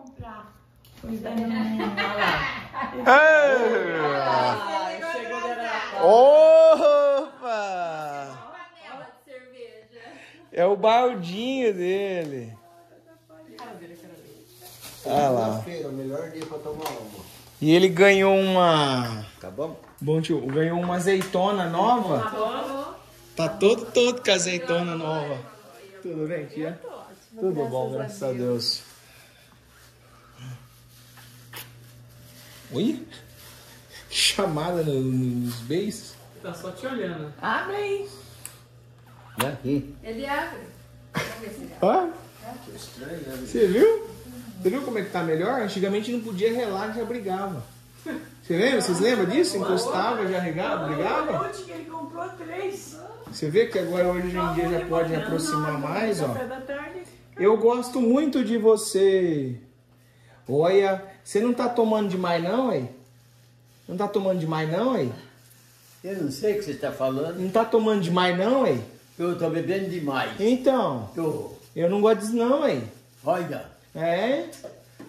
comprar. Pois é, menina. Olha lá. Chegou a opa! É uma panela de cerveja. É o baldinho dele. Olha lá. É o melhor dia pra tomar uma. E ele ganhou uma... Tá bom? Bom, tio. Ganhou uma azeitona nova. Tá bom. Tá todo com azeitona nova. Tudo bem, tia? Tudo bom, graças a Deus. Oi? Chamada nos beijos? Tá só te olhando. Abre aí. É aqui. Ele abre. Ó. Você viu? Você viu como é que tá melhor? Antigamente não podia relar, já brigava. Você lembra? Vocês lembram disso? Encostava, já regava, brigava? Ontem que ele comprou 3. Você vê que agora hoje em dia já pode aproximar mais, ó. Eu gosto muito de você. Olha, você não tá tomando demais não, hein? Não tá tomando demais não, hein? Eu não sei o que você tá falando. Não tá tomando demais não, hein? Eu tô bebendo demais. Então. Tô. Eu não gosto disso não, hein? Olha. É?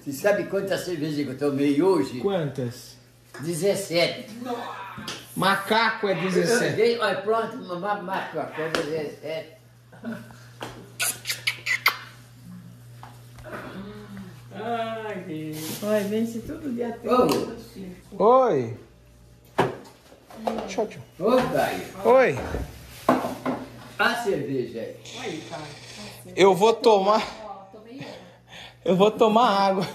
Você sabe quantas cervejas que eu tomei hoje? Quantas? 17. Macaco é 17. Olha, pronto, macaco é 17. Ai, Deus. Ai, vence tudo dia todo. Oi. Tchau, tchau. Oi, Caio. Oi. A cerveja aí. Oi, Caio. Eu vou tomar... Eu vou tomar água.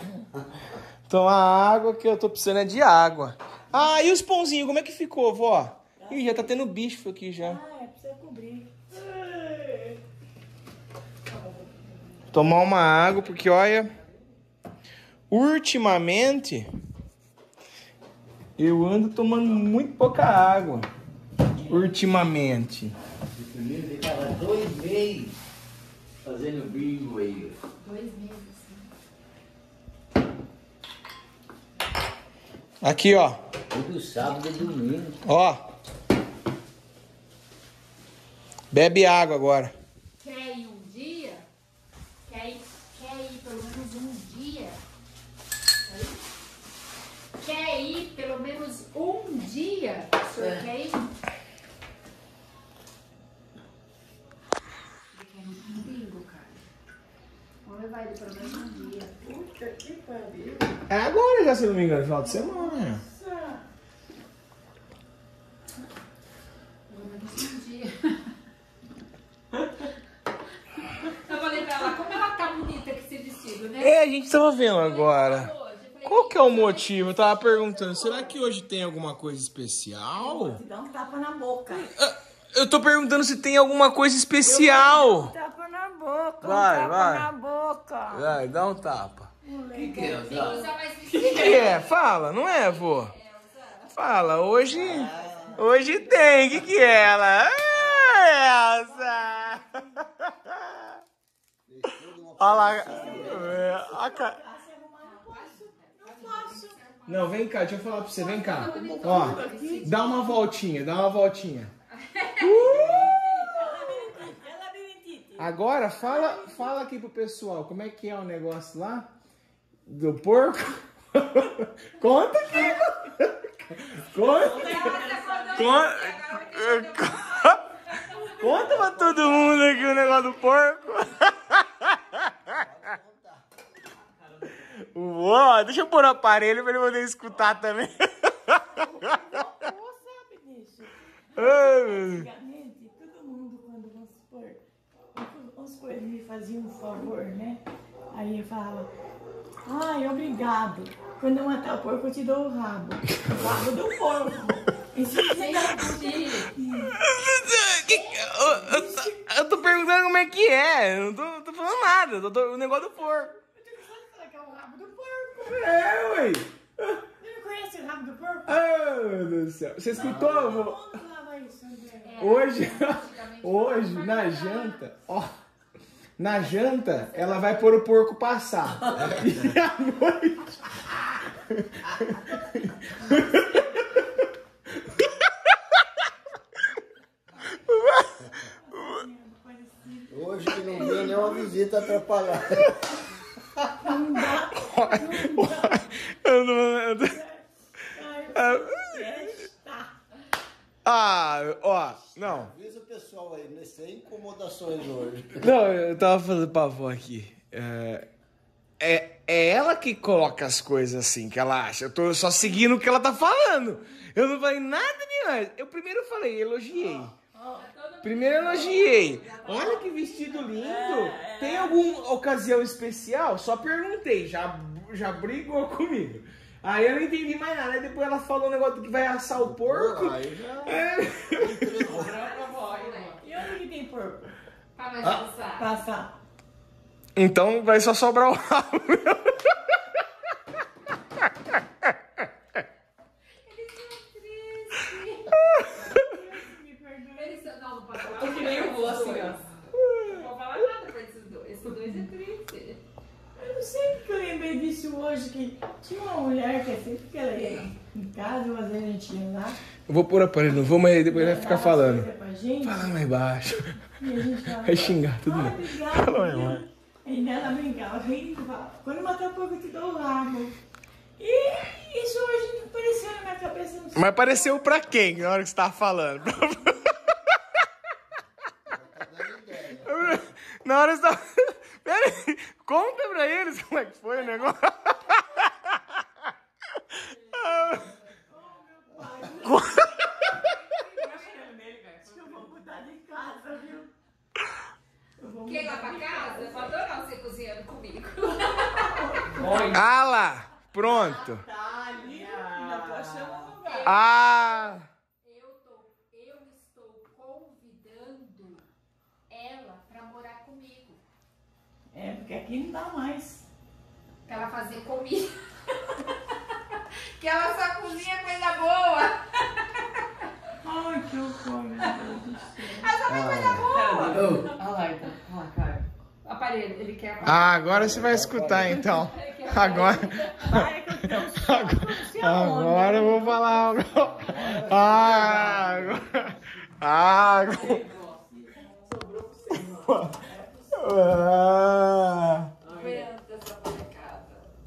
Tomar água que eu tô precisando de água. Ah, e os pãozinhos, como é que ficou, vó? Ih, já tá tendo bicho aqui já. Ah, é pra você cobrir. Tomar uma água, porque olha... Ultimamente, eu ando tomando muito pouca água. Ultimamente. Primeiro ele tava 2 meses fazendo bingo aí. 2 meses. Aqui, ó. Todo sábado e domingo. Ó. Bebe água agora. Quer ir um dia? Quer ir pelo menos um dia? Quer ir pelo menos um dia? O senhor quer ir? Ele quer ir um bingo, cara. Vamos levar ele pelo menos um dia. Puta que pariu. É agora já, se não me engano, final de semana. Nossa. Pelo menos um dia. Eu falei pra ela, como ela tá bonita com esse vestido, né? É, a gente tava vendo agora. Qual que é o motivo? Eu tava perguntando, será que hoje tem alguma coisa especial? Te dá um tapa na boca. Eu tô perguntando se tem alguma coisa especial. Dá um tapa na boca. Vai, vai. Tapa na boca. Vai, dá um tapa. O que é, Elza? O que é? Fala, não é, vô? Fala, hoje... Hoje tem, o que é ela? Ah, Elza! Olha lá... Não, vem cá, deixa eu falar pra você, vem cá. Ó, dá uma voltinha, dá uma voltinha. Agora, fala aqui pro pessoal, como é que é o negócio lá? Do porco? Conta aqui! Conta pra todo mundo aqui o negócio do porco! Uou, deixa eu pôr o aparelho pra ele poder escutar também. Antigamente, todo mundo, quando vamos supor, ele me fazia um favor, né? Aí eu falava, ai, obrigado. Quando eu matar o porco, eu te dou o rabo. O rabo do porco. Isso é eu tô perguntando como é que é. Eu não tô falando nada. O negócio do porco. Eu tô pensando falar que é o rabo do porco. É, ué. Você não conhece o rabo do porco? Ah, meu Deus do céu. Você escutou? Hoje, na janta, ó. Na janta, ela vai pôr o porco passar. E à noite... Hoje que não vem nenhuma visita atrapalhada. pessoal aí, né? Sem incomodações hoje. Não, eu tava fazendo pavô aqui. É ela que coloca as coisas assim, que ela acha. Eu tô só seguindo o que ela tá falando. Eu não falei nada demais. Eu primeiro falei, elogiei. Primeiro elogiei. Olha que vestido lindo. Tem alguma ocasião especial? Só perguntei, já brigou comigo. Aí eu não entendi mais nada. Aí depois ela falou um negócio que vai assar o porco. Aí já... E onde que tem porco? Pra mais passar. Então vai só sobrar o rabo. Eles são tristes. Me perdoe. Eles são... Não, vou falar. Eu que nem eu vou assim, ó. Não vou falar nada pra esses dois. Esses dois é triste. Eu não sei porque eu lembrei disso hoje, que tinha uma mulher que é sempre que ela ia em casa, mas a gente ia lá. Eu vou pôr a parede, não vou, mas depois ela vai ficar falando. Fala mais baixo. E a gente fala, vai xingar tudo. Fala mais baixo. E ela brincava, rindo, falava, quando matar o porco eu te dou o rabo. E isso hoje não apareceu na minha cabeça. Mas apareceu pra quem na hora que você tava falando? Na hora que você tava... Pera aí, conta pra eles como é que foi o negócio. Oh, meu pai. Quer ir lá pra casa? Eu vou adorar você cozinhando comigo. Ah lá, pronto. Ah! Eu estou convidando ela pra morar comigo. É, porque aqui não dá mais. Pra ela fazer comida. Que ela só cozinha coisa boa. Ai, que horror, meu Deus do céu. Ela só faz coisa boa. Olha lá, então. Olha lá, cara. Aparelho, ele quer aparelho. Ah, agora você vai escutar, então. Agora... Agora eu vou falar algo. Ah, agora... Ah, agora...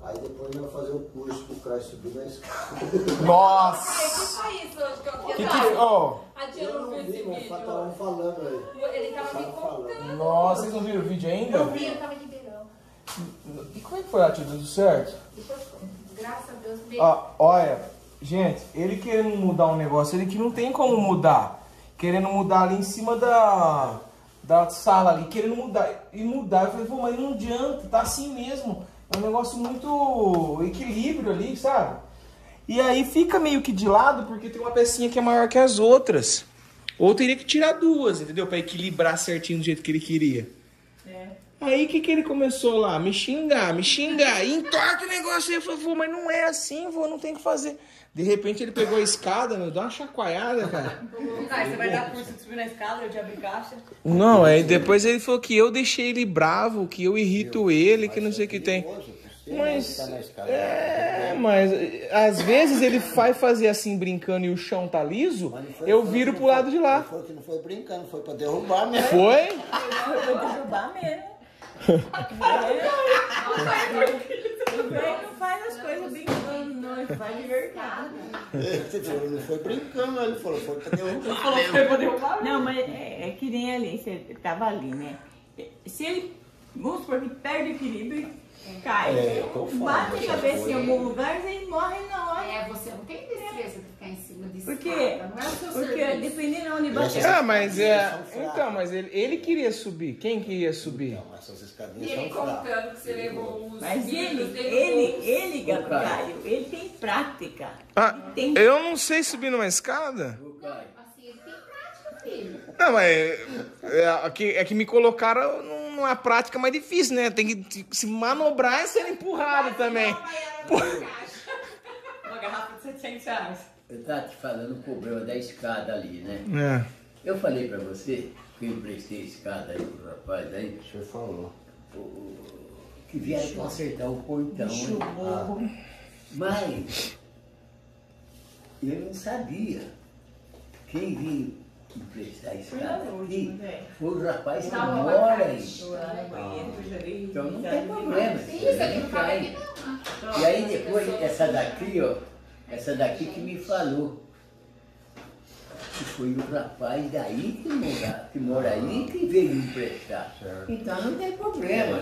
Aí depois eu vou fazer um curso pro Caio subir na escada. Nossa! O que foi isso hoje que eu fiz? A Diana não viu esse vídeo. Tava falando aí. Ele tava me contando. Nossa, vocês não viram o vídeo ainda? Eu vi, eu tava em Ribeirão. E como é que foi a atitude do certo? Depois, graças a Deus, veio. Olha, gente, ele querendo mudar um negócio, ele que não tem como mudar. Querendo mudar ali em cima da sala ali, querendo mudar. E mudar, eu falei, pô, mas não adianta, tá assim mesmo. É um negócio muito equilíbrio ali, sabe? E aí fica meio que de lado, porque tem uma pecinha que é maior que as outras. Ou teria que tirar duas, entendeu? Pra equilibrar certinho do jeito que ele queria. É. Aí o que ele começou lá? Me xingar. E entorta o negócio. Aí eu falei, vô, mas não é assim, vô, não tem o que fazer. De repente ele pegou a escada, meu, dá uma chacoalhada, cara. Você vai dar curso de subir na escada, eu te abri caixa. Não, aí depois ele falou que eu deixei ele bravo, que eu irrito ele, que não sei o que tem. Mas, mas às vezes ele vai fazer assim brincando e o chão tá liso, eu viro pro lado de lá. Foi que não foi brincando, foi pra derrubar mesmo. Foi? Foi pra derrubar mesmo. Não faz as coisas brincando, não, ele faz de verdade. Ele não foi brincando, ele falou, foi pra derrubar. Não, mas é que nem ali, você tava ali, né? Se ele, vamos supor que perde o equilíbrio e cai, bate a cabeça em algum lugar e morre na hora. É, você não tem defesa de ficar em cima de escada, não é o seu serviço. Porque dependendo onde bate. Ah, mas é, então, mas ele queria subir, quem queria subir? E ele contando que você levou os... Mas ele, Caio, ele tem prática. Ah, tem... Eu não sei subir numa escada? Não, assim, ele tem prática, filho. Não, mas é que me colocaram numa prática mais difícil, né? Tem que se manobrar e ser empurrado também. Uma garrafa de R$700. Eu tava te falando o problema da escada ali, né? É. Eu falei pra você... que eu emprestei a escada aí pro rapaz aí. O senhor falou. Que vieram consertar o portão. Mas eu não sabia. Quem vinha emprestar a escada aqui foi o rapaz que mora aí. Então não tem problema. E aí depois, essa daqui, ó. Essa daqui que me falou. que foi o rapaz daí que mora aí que veio emprestar. Certo. Então não tem problema,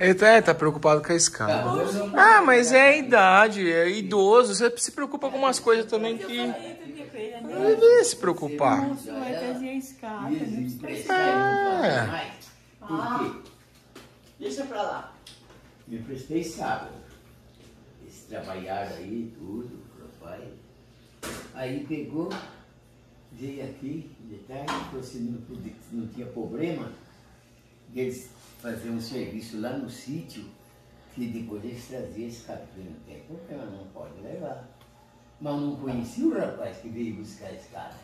ele tá preocupado com a escala. Ah, mas é a idade, é idoso, você se preocupa com umas coisas também que... Não devia se preocupar. É. Por quê? Deixa pra lá. Me emprestei sábado. Eles trabalharam aí, tudo, papai. Aí pegou, veio aqui de tarde, trouxe, não tinha problema, eles faziam um serviço lá no sítio, que depois eles traziam esse capim, não tem problema, não pode levar. Mas não conheci o rapaz que veio buscar a escada.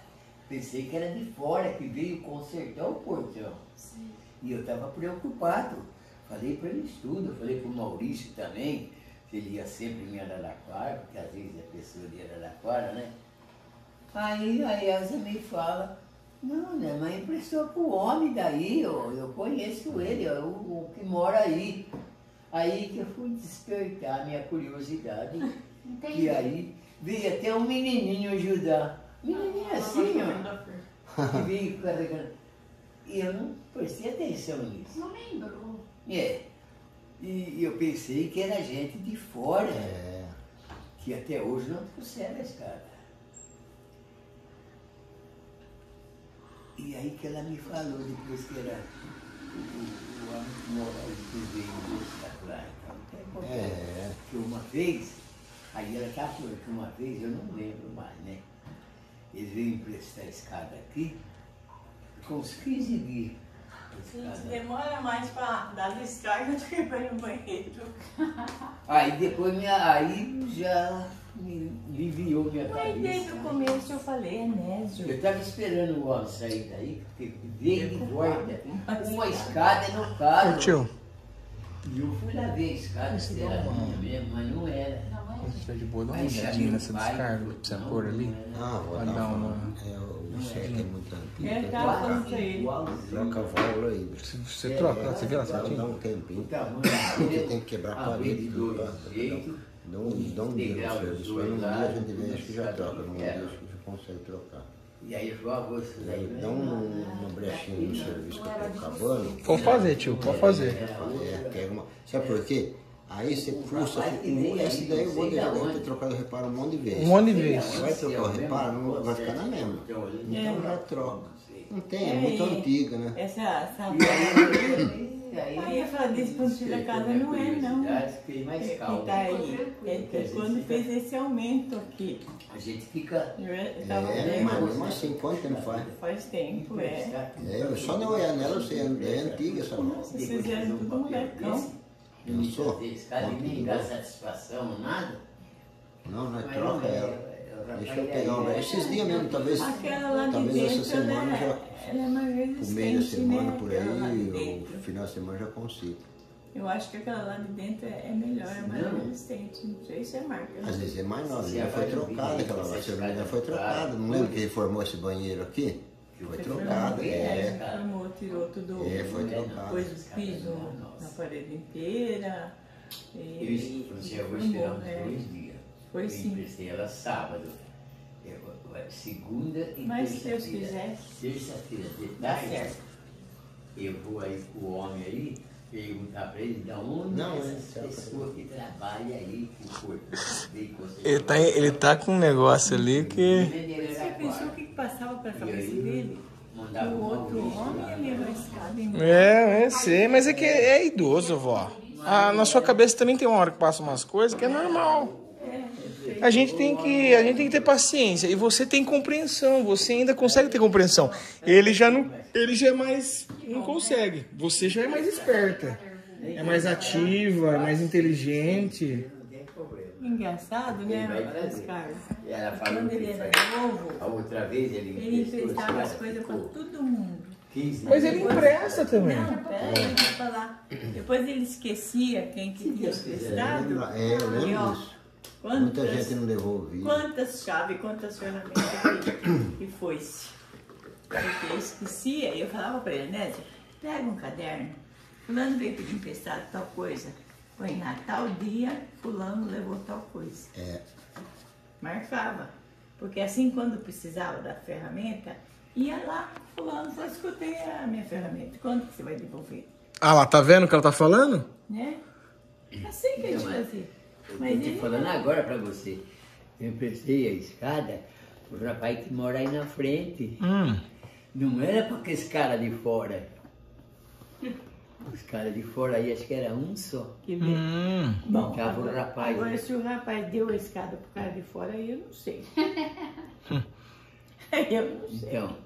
Pensei que era de fora, que veio consertar o portão. Sim. E eu estava preocupado. Falei para eles tudo, falei para o Maurício também, que ele ia sempre em Araraquara, porque às vezes a pessoa de Araraquara, né? Aí a Elza me fala, não, né, mas emprestou para o homem daí, eu conheço ele, o que mora aí. Aí que eu fui despertar a minha curiosidade. Entendi. E aí veio até um menininho ajudar. Menininho assim, ó. Que veio carregando. E eu não prestei atenção nisso. Não lembro. É. E eu pensei que era gente de fora, é, que até hoje não trouxeram a escada. E aí que ela me falou depois que era o homem que veio buscar lá. Então, é. Que uma vez, aí ela tá falando que uma vez, eu não lembro mais, né? Eles veio emprestar a escada aqui, com uns 15 dias. Gente, demora mais para dar descarga do que para ir no banheiro. Aí depois aí já me aliviou minha cabeça. Mas desde o começo eu falei, né, Ju? Eu estava esperando o homem sair daí, porque veio de volta uma escada no carro. Tio. E eu fui lá ver a escada, se era minha mesmo, mas não era. Quando estiver de boa, dá uma olhadinha nessa descarga, precisa pôr ali. Ah, vou dar uma... É muito antigo. É, troca a válvula aí. Você troca, você vê lá certinho? Dá um tempinho. Porque tem que quebrar a parede. Dá um dia no serviço. Aí um dia a gente vê, acho que já troca. Não deixa que já consegue trocar. E aí, dá uma brechinha no serviço que eu tô acabando. Pode fazer, tio, pode fazer. Sabe por quê? Aí você puxa, esse daí eu vou deixar, deve ter trocado o reparo um monte de vezes. Um monte de vezes. Vai trocar o reparo, não vai ficar na mesma. Então já troca. Não tem, é muito antiga, né? Essa aí eu falo, desse da casa não é, não. E tá aí, quando fez esse aumento aqui. A gente fica... Mas mesmo assim, quanto tempo faz? Faz tempo, é. É, só não olhar nela, eu sei, é antiga essa mão. Vocês fizeram tudo molecão. Eu não sou. Eles nem dá satisfação, nada. Não, não é troca ela. Deixa eu pegar uma. Esses dias mesmo, talvez essa semana já. O meio da semana por aí, o final de semana já consigo. Eu acho que aquela lá de dentro é melhor, é mais resistente. Não sei se é marca. Às vezes é mais nova. Já foi trocada aquela lá. Já foi trocada. Não lembro quem formou esse banheiro aqui? Foi trocada, é. Formou, tirou tudo, foi trocada. Pôs o piso na parede inteira. Eu vou esperar uns 2 dias. Foi sim. Eu emprestei ela sábado, segunda e terça-feira. Mas se Deus quiser. Terça-feira de tarde, eu vou aí com o homem aí, perguntar pra ele de onde essa pessoa que trabalha aí com o corpo. Ele tá com um negócio ali que... Pensou o que passava para a cabeça dele? O outro homem levou a escada. É, eu sei, mas é que é idoso, vó. Ah, na sua cabeça também tem uma hora que passa umas coisas que é normal. A gente tem que ter paciência. E você tem compreensão, você ainda consegue ter compreensão. Ele já não consegue. Você já é mais esperta. É mais ativa, é mais inteligente. Engraçado, né? Quando ele era novo, ele emprestava as coisas para todo mundo. Mas ele empresta também. Não, peraí, eu vou falar. Depois ele esquecia quem que tinha emprestado. E ó, muita gente não devolvia. Quantas chaves, quantas ferramentas que foi-se. Porque ele esquecia, e eu falava para ele, né? Pega um caderno, fulano veio pedir emprestado tal coisa. Foi na tal dia, fulano levou tal coisa. É. Marcava. Porque assim, quando precisava da ferramenta, ia lá, fulano, só escutei a minha ferramenta. Quando que você vai devolver? Ah lá, tá vendo o que ela tá falando? Né? Assim que a gente fazia. Mas eu tô falando agora pra você. Eu emprestei a escada pro rapaz que mora aí na frente. Não era porque esse cara de fora. Os caras de fora aí, acho que era um só. Que bem. Bom, tava o rapaz. Agora, né? Se o rapaz deu a escada pro cara de fora, aí eu não sei. Eu não sei. Então,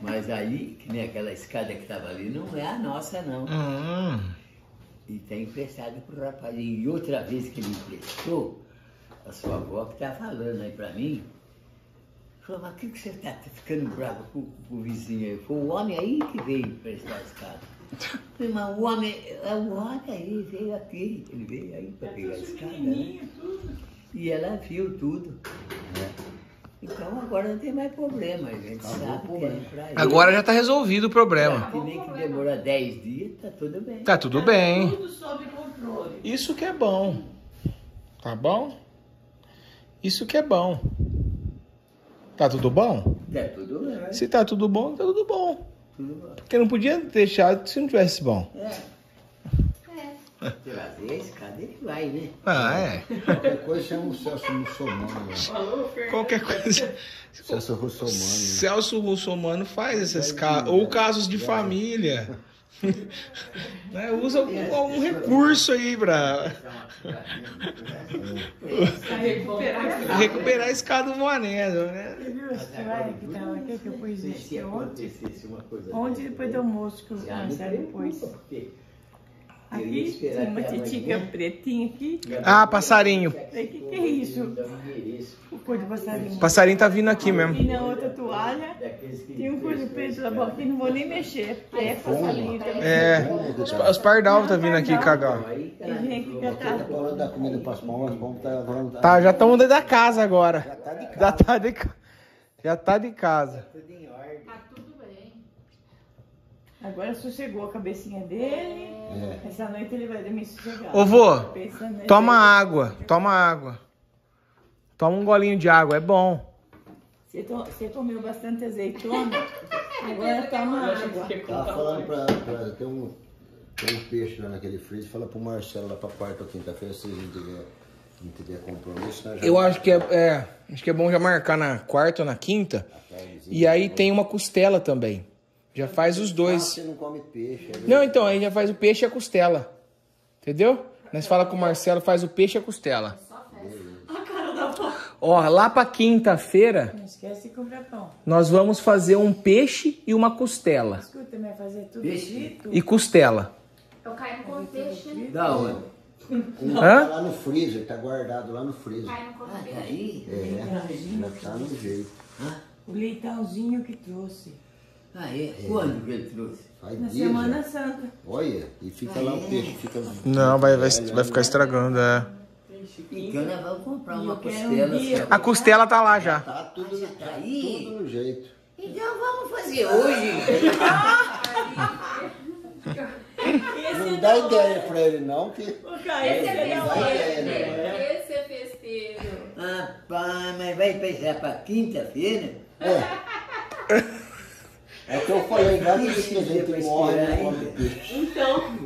mas aí, que nem aquela escada que tava ali, não é a nossa, não. E tá emprestado pro rapaz. E outra vez que ele emprestou, a sua avó que tá falando aí pra mim, falou, mas por que você tá ficando bravo com o vizinho aí? Foi o homem aí que veio emprestar a escada. Mas o homem aí veio aqui, ele veio aí para pegar a escada, né? E ela viu tudo. Então agora não tem mais problema, a gente sabe que é pra ele. Agora já está resolvido o problema. Que nem que demora 10 dias, tá tudo bem. Tá tudo bem. Tudo sob controle. Isso que é bom. Tá bom? Isso que é bom. Tá tudo bom? Tá tudo bem. Se tá tudo bom, tá tudo bom. Porque não podia deixar se não tivesse bom. Trazer a escada ele vai, né? Qualquer coisa chama o Celso Russomano. Qualquer coisa. Celso Russomano. Celso Russomano faz essas casas. Ou casos de família. Né? Usa algum recurso aí pra recuperar a escada do Moanedo, né? Você viu a história que tava aqui que eu pus isso ontem? Ontem depois do almoço que eu comecei depois. Aqui tem uma titica pretinha aqui. Ah, passarinho. Que é isso? O cor de passarinho. Passarinho tá vindo aqui mesmo. E na outra toalha tem um cor de preto da boca que não vou nem mexer. É passarinho. É, os pardal tá vindo aqui cagar. Tá, já estão dentro da casa agora. Já tá de casa. Agora sossegou a cabecinha dele, essa noite ele vai dormir sossegado. Ô vô, toma água, toma água. Toma um golinho de água, é bom. Você comeu bastante azeitona, agora toma água. Tava falando pra tem um peixe lá naquele freezer, fala pro Marcelo lá pra quarta ou quinta-feira, se ele não tiver compromisso, né? Eu acho que é bom já marcar na quarta ou na quinta, e aí tem uma costela também. Já faz os dois. Você não come peixe. Não, então, aí já faz o peixe e a costela. Entendeu? Nós fala com o Marcelo, faz o peixe e a costela. A cara da avó. Ó, lá pra quinta-feira... Não esquece de comprar pão. Nós vamos fazer um peixe e uma costela. Escuta, vai fazer tudo frito. E costela. Eu caio com peixe. Da onde? Tá lá no freezer, tá guardado lá no freezer. Caio com peixe. Já tá no jeito. O leitãozinho que trouxe. Ah, é? Quando que ele trouxe? Na Semana Santa. Olha, e fica lá o peixe. Fica... Não, vai ficar estragando, Então nós vamos comprar uma costela. A costela tá lá já. Tá tudo no jeito. Então vamos fazer hoje. Não dá ideia pra ele não, que... Esse é festeiro. Ah, pá, mas vai pensar pra quinta-feira? É que eu falei, vários dias que a gente morre, então,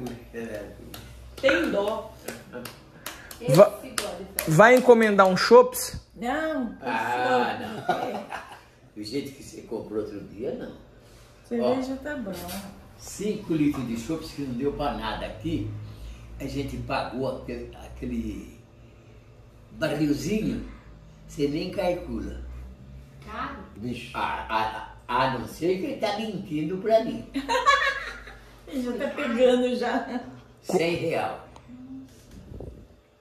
tem dó. Vai encomendar um chops? Não. Não. Do jeito que você comprou outro dia, não. Cerveja tá bom. 5 litros de chops que não deu pra nada aqui. A gente pagou aquele barrilzinho, você nem calcula. Caro? Bicho. A não ser que ele tá mentindo pra mim. Ele já tá pegando já. R$100.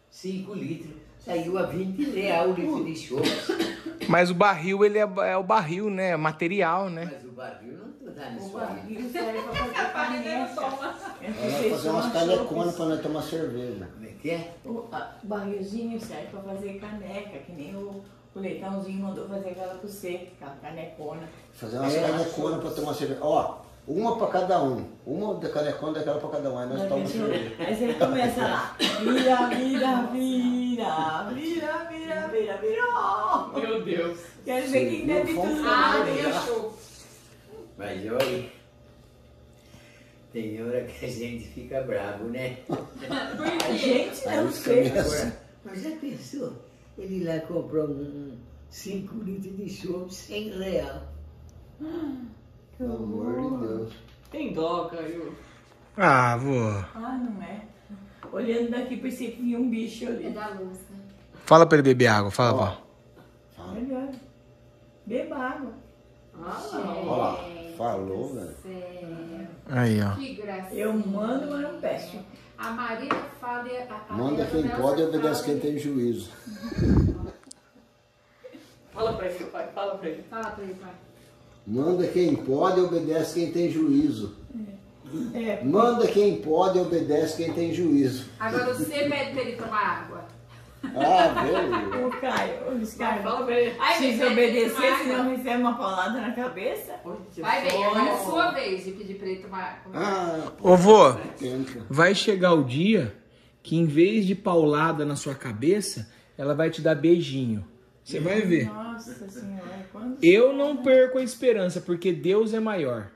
5 litros. Saiu a R$20 o litro de chope. Mas o barril, ele é o barril, né? É material, né? Mas o barril não dá nisso. O barril serve pra fazer farinha. Vai fazer umas caleconas pra nós tomar cerveja. Como é que é? O barrilzinho serve pra fazer caneca, que nem o leitãozinho mandou fazer aquela com você, aquela canecona. Fazer umas caneconas pra tomar cerveja. Ó, uma pra cada um. Uma da canecona, daquela pra cada um. Aí nós tomamos cerveja. Aí você começa lá. Vira, vira, vira. Mira, mira, mira, mira, mira. Meu Deus. Quero ver quem deve tudo. Ah, deixou. Mas olha, tem hora que a gente fica bravo, né? A gente não pensa. Mas já pensou? Ele lá comprou 5 litros de chope, R$100. Pelo amor de Deus. Tem dó, Caio. Ah, vô. Ah, não é? Olhando daqui, pensei que vinha um bicho ali. É da luz, né? Fala pra ele beber água, fala, vó. Oh. Melhor. Beba água. Ó, falou, velho. Aí, ó. Que gracinha. Eu mando, mas não peço. A Maria fala... Manda quem pode e obedece quem tem juízo. Fala pra ele, pai. Fala pra ele. Fala pra ele, pai. Manda quem pode e obedece quem tem juízo. É. Manda quem pode e obedece quem tem juízo. Agora você pede pra ele tomar água. Ah, velho. O Caio, os caras falam pra ele. Se desobedecer, se não receber uma paulada na cabeça. Vai bem, agora é a sua vez de pedir pra ele tomar água. Ah, ô vô, vai chegar o dia que em vez de paulada na sua cabeça, ela vai te dar beijinho. Você vai ver. Nossa Senhora, quando eu não perco a esperança, porque Deus é maior.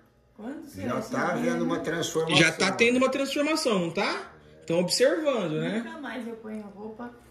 Já está havendo uma transformação. Já está tendo uma transformação, não está? Estão observando, né? Nunca mais eu ponho a roupa.